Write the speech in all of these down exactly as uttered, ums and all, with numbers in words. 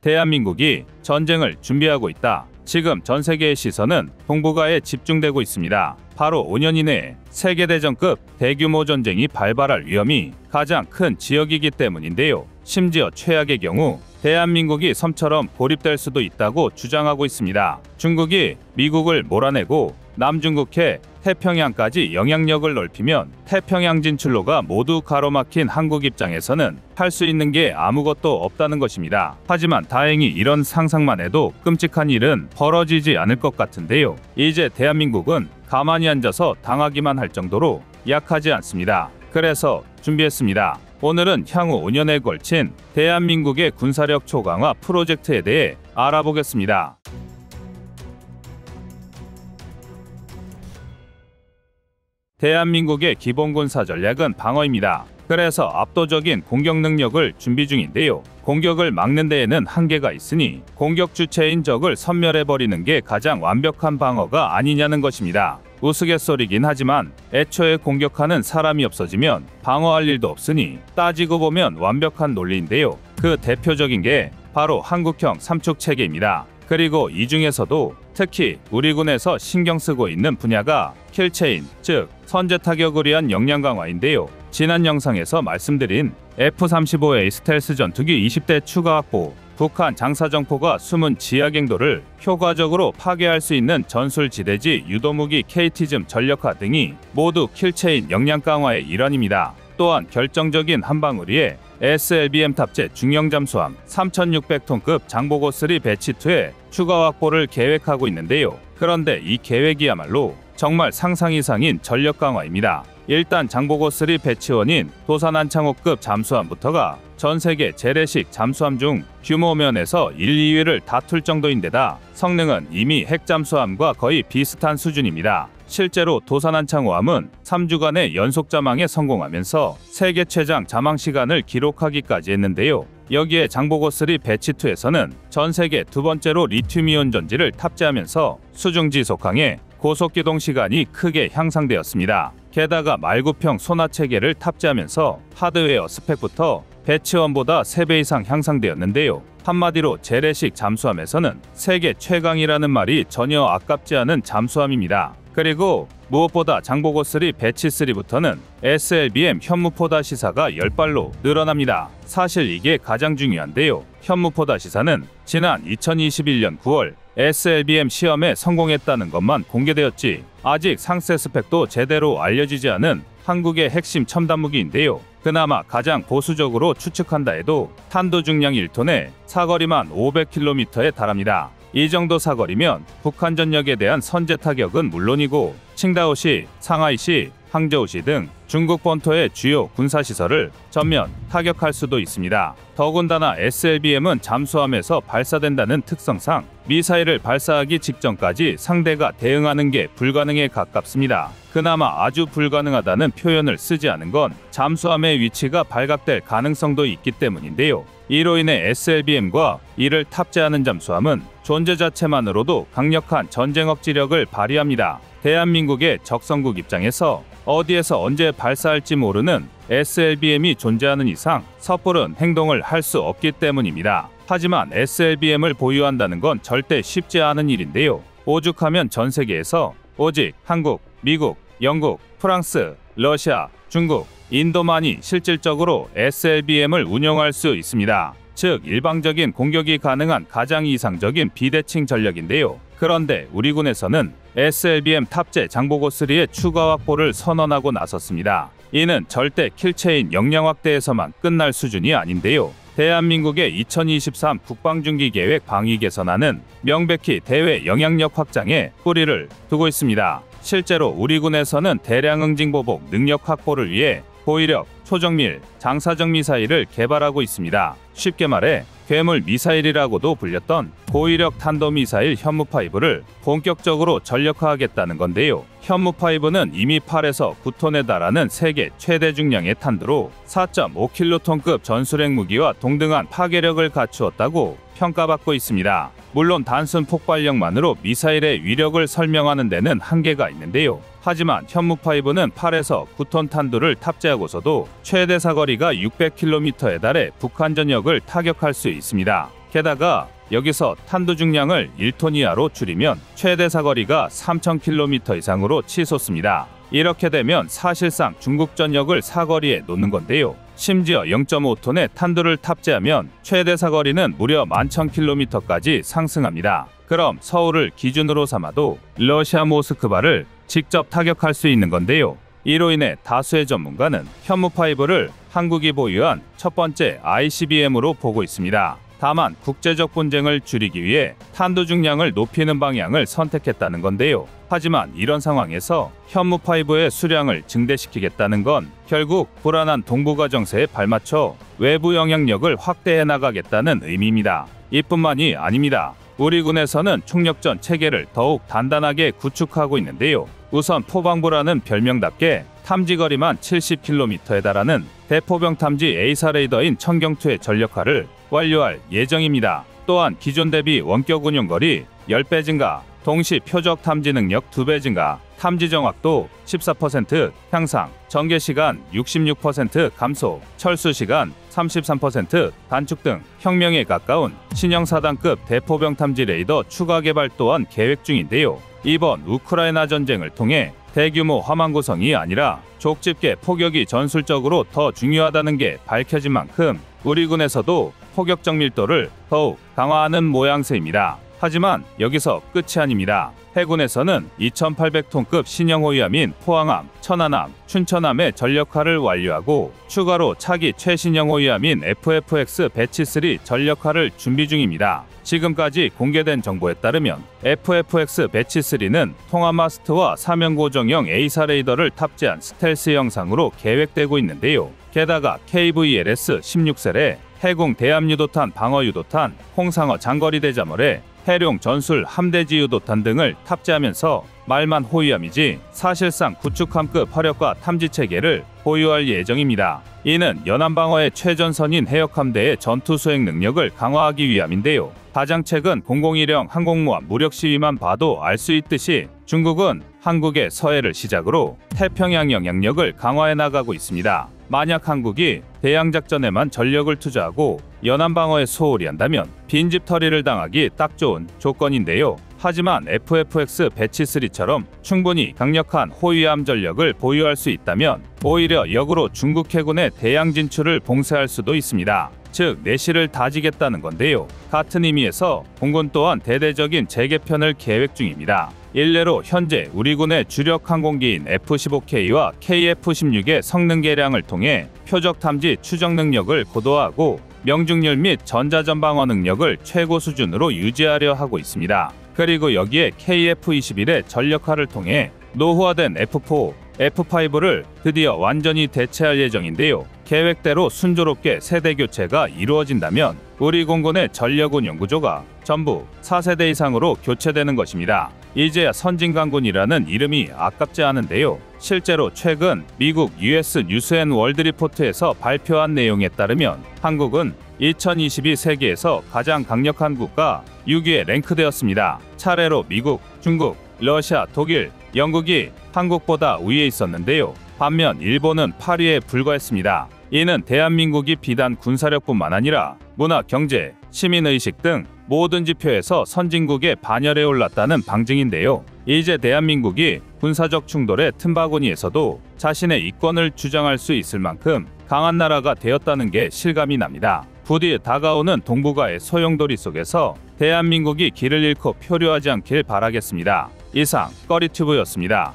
대한민국이 전쟁을 준비하고 있다. 지금 전 세계의 시선은 동북아에 집중되고 있습니다. 바로 오 년 이내에 세계대전급 대규모 전쟁이 발발할 위험이 가장 큰 지역이기 때문인데요. 심지어 최악의 경우 대한민국이 섬처럼 고립될 수도 있다고 주장하고 있습니다. 중국이 미국을 몰아내고 남중국해 태평양까지 영향력을 넓히면 태평양 진출로가 모두 가로막힌 한국 입장에서는 할 수 있는 게 아무것도 없다는 것입니다. 하지만 다행히 이런 상상만 해도 끔찍한 일은 벌어지지 않을 것 같은데요. 이제 대한민국은 가만히 앉아서 당하기만 할 정도로 약하지 않습니다. 그래서 준비했습니다. 오늘은 향후 오 년에 걸친 대한민국의 군사력 초강화 프로젝트에 대해 알아보겠습니다. 대한민국의 기본 군사 전략은 방어입니다. 그래서 압도적인 공격 능력을 준비 중인데요. 공격을 막는 데에는 한계가 있으니 공격 주체인 적을 섬멸해버리는 게 가장 완벽한 방어가 아니냐는 것입니다. 우스갯소리긴 하지만 애초에 공격하는 사람이 없어지면 방어할 일도 없으니 따지고 보면 완벽한 논리인데요. 그 대표적인 게 바로 한국형 삼축 체계입니다. 그리고 이 중에서도 특히 우리 군에서 신경 쓰고 있는 분야가 킬체인, 즉 선제 타격을 위한 역량 강화인데요. 지난 영상에서 말씀드린 에프 삼십오 에이 스텔스 전투기 이십 대 추가 확보, 북한 장사정포가 숨은 지하갱도를 효과적으로 파괴할 수 있는 전술지대지 유도무기 케이티에스에스엠 전력화 등이 모두 킬체인 역량 강화의 일환입니다. 또한 결정적인 한방우리에 에스엘비엠 탑재 중형잠수함 삼천육백 톤급 장보고 쓰리 배치 투의 추가 확보를 계획하고 있는데요. 그런데 이 계획이야말로 정말 상상 이상인 전력 강화입니다. 일단 장보고 쓰리 배치원인 도산 안창호급 잠수함부터가 전세계 재래식 잠수함 중 규모 면에서 일, 이 위를 다툴 정도인데다 성능은 이미 핵잠수함과 거의 비슷한 수준입니다. 실제로 도산 안창호함은 삼 주간의 연속 자망에 성공하면서 세계 최장 자망 시간을 기록하기까지 했는데요. 여기에 장보고 쓰리 배치 투에서는 전 세계 두 번째로 리튬이온 전지를 탑재하면서 수중 지속항에 고속 기동 시간이 크게 향상되었습니다. 게다가 말구평 소나 체계를 탑재하면서 하드웨어 스펙부터 배치원보다 세 배 이상 향상되었는데요. 한마디로 재래식 잠수함에서는 세계 최강이라는 말이 전혀 아깝지 않은 잠수함입니다. 그리고 무엇보다 장보고 쓰리 배치 쓰리부터는 에스엘비엠 현무포다 시사가 열 발로 늘어납니다. 사실 이게 가장 중요한데요. 현무포다 시사는 지난 이천이십일 년 구 월 에스엘비엠 시험에 성공했다는 것만 공개되었지 아직 상세 스펙도 제대로 알려지지 않은 한국의 핵심 첨단 무기인데요. 그나마 가장 보수적으로 추측한다 해도 탄두 중량 일 톤에 사거리만 오백 킬로미터에 달합니다. 이 정도 사거리면 북한 전역에 대한 선제 타격은 물론이고 칭다오시, 상하이시, 항저우시 등 중국 본토의 주요 군사시설을 전면 타격할 수도 있습니다. 더군다나 에스엘비엠은 잠수함에서 발사된다는 특성상 미사일을 발사하기 직전까지 상대가 대응하는 게 불가능에 가깝습니다. 그나마 아주 불가능하다는 표현을 쓰지 않은 건 잠수함의 위치가 발각될 가능성도 있기 때문인데요. 이로 인해 에스엘비엠과 이를 탑재하는 잠수함은 존재 자체만으로도 강력한 전쟁 억지력을 발휘합니다. 대한민국의 적성국 입장에서 어디에서 언제 발사할지 모르는 에스엘비엠이 존재하는 이상 섣부른 행동을 할 수 없기 때문입니다. 하지만 에스엘비엠을 보유한다는 건 절대 쉽지 않은 일인데요. 오죽하면 전 세계에서 오직 한국, 미국, 영국, 프랑스, 러시아, 중국, 인도만이 실질적으로 에스엘비엠을 운영할 수 있습니다. 즉 일방적인 공격이 가능한 가장 이상적인 비대칭 전력인데요. 그런데 우리 군에서는 에스엘비엠 탑재 장보고 쓰리의 추가 확보를 선언하고 나섰습니다. 이는 절대 킬체인 역량 확대에서만 끝날 수준이 아닌데요. 대한민국의 이천이십삼 국방중기계획 방위 개선안은 명백히 대외 영향력 확장에 뿌리를 두고 있습니다. 실제로 우리 군에서는 대량 응징보복 능력 확보를 위해 고위력, 초정밀, 장사정 미사일을 개발하고 있습니다. 쉽게 말해 괴물 미사일이라고도 불렸던 고위력 탄도미사일 현무 파이브를 본격적으로 전력화하겠다는 건데요. 현무 파이브는 이미 팔에서 구 톤에 달하는 세계 최대 중량의 탄두로 사 점 오 킬로톤급 전술핵 무기와 동등한 파괴력을 갖추었다고 평가받고 있습니다. 물론 단순 폭발력만으로 미사일의 위력을 설명하는 데는 한계가 있는데요. 하지만 현무 파이브는 팔에서 구 톤 탄두를 탑재하고서도 최대 사거리가 육백 킬로미터에 달해 북한 전역을 타격할 수 있습니다. 게다가 여기서 탄두 중량을 일 톤 이하로 줄이면 최대 사거리가 삼천 킬로미터 이상으로 치솟습니다. 이렇게 되면 사실상 중국 전역을 사거리에 놓는 건데요. 심지어 영 점 오 톤의 탄두를 탑재하면 최대 사거리는 무려 만 천 킬로미터까지 상승합니다. 그럼 서울을 기준으로 삼아도 러시아 모스크바를 직접 타격할 수 있는 건데요. 이로 인해 다수의 전문가는 현무파이브를 한국이 보유한 첫 번째 아이씨비엠으로 보고 있습니다. 다만 국제적 분쟁을 줄이기 위해 탄두 중량을 높이는 방향을 선택했다는 건데요. 하지만 이런 상황에서 현무파이브의 수량을 증대시키겠다는 건 결국 불안한 동북아 정세에 발맞춰 외부 영향력을 확대해 나가겠다는 의미입니다. 이뿐만이 아닙니다. 우리 군에서는 총력전 체계를 더욱 단단하게 구축하고 있는데요. 우선 포방부라는 별명답게 탐지거리만 칠십 킬로미터에 달하는 대포병 탐지 에이사 레이더인 청경투의 전력화를 완료할 예정입니다. 또한 기존 대비 원격 운용거리 십 배 증가, 동시 표적 탐지 능력 두 배 증가, 탐지 정확도 십사 퍼센트 향상, 전개 시간 육십육 퍼센트 감소, 철수 시간 삼십삼 퍼센트 단축 등 혁명에 가까운 신형 사단급 대포병 탐지 레이더 추가 개발 또한 계획 중인데요. 이번 우크라이나 전쟁을 통해 대규모 화만 구성이 아니라 족집게 포격이 전술적으로 더 중요하다는 게 밝혀진 만큼 우리 군에서도 포격적 밀도를 더욱 강화하는 모양새입니다. 하지만 여기서 끝이 아닙니다. 해군에서는 이천팔백 톤급 신형 호위함인 포항함, 천안함, 춘천함의 전력화를 완료하고 추가로 차기 최신형 호위함인 에프에프엑스 배치 삼 전력화를 준비 중입니다. 지금까지 공개된 정보에 따르면 에프에프엑스 배치 삼은 통합마스트와 사면고정형 에이사 레이더를 탑재한 스텔스 형상으로 계획되고 있는데요. 게다가 케이브이엘에스 십육 세례, 해공 대함유도탄 방어유도탄, 홍상어 장거리 대자몰에 해룡 전술 함대지 유도탄 등을 탑재하면서 말만 호위함이지 사실상 구축함급 화력과 탐지체계를 보유할 예정입니다. 이는 연안방어의 최전선인 해역함대의 전투 수행 능력을 강화하기 위함인데요. 가장 최근 공공일형 항공모함 무력 시위만 봐도 알 수 있듯이 중국은 한국의 서해를 시작으로 태평양 영향력을 강화해 나가고 있습니다. 만약 한국이 대양작전에만 전력을 투자하고 연안방어에 소홀히 한다면 빈집털이를 당하기 딱 좋은 조건인데요. 하지만 에프에프엑스 배치 삼처럼 충분히 강력한 호위함 전력을 보유할 수 있다면 오히려 역으로 중국 해군의 대양 진출을 봉쇄할 수도 있습니다. 즉 내실을 다지겠다는 건데요. 같은 의미에서 공군 또한 대대적인 재개편을 계획 중입니다. 일례로 현재 우리 군의 주력 항공기인 에프 십오 케이와 케이에프 십육의 성능 개량을 통해 표적 탐지 추적 능력을 고도화하고 명중률 및 전자전 방어 능력을 최고 수준으로 유지하려 하고 있습니다. 그리고 여기에 케이에프 이십일의 전력화를 통해 노후화된 에프 사, 에프 파이브를 드디어 완전히 대체할 예정인데요. 계획대로 순조롭게 세대 교체가 이루어진다면 우리 공군의 전력 운용 구조가 전부 사 세대 이상으로 교체되는 것입니다. 이제야 선진강군이라는 이름이 아깝지 않은데요. 실제로 최근 미국 유에스 뉴스앤월드리포트에서 발표한 내용에 따르면 한국은 이천이십이 세계에서 가장 강력한 국가 육 위에 랭크되었습니다. 차례로 미국, 중국, 러시아, 독일, 영국이 한국보다 위에 있었는데요. 반면 일본은 팔 위에 불과했습니다. 이는 대한민국이 비단 군사력뿐만 아니라 문화, 경제, 시민의식 등 모든 지표에서 선진국에 반열에 올랐다는 방증인데요. 이제 대한민국이 군사적 충돌의 틈바구니에서도 자신의 이권을 주장할 수 있을 만큼 강한 나라가 되었다는 게 실감이 납니다. 부디 다가오는 동북아의 소용돌이 속에서 대한민국이 길을 잃고 표류하지 않길 바라겠습니다. 이상 꺼리튜브였습니다.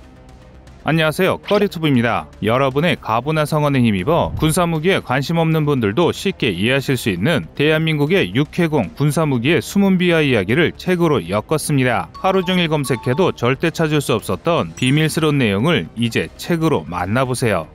안녕하세요, 꺼리튜브입니다. 여러분의 가보나 성원에 힘입어 군사무기에 관심 없는 분들도 쉽게 이해하실 수 있는 대한민국의 육해공 군사무기의 숨은 비하 이야기를 책으로 엮었습니다. 하루 종일 검색해도 절대 찾을 수 없었던 비밀스러운 내용을 이제 책으로 만나보세요.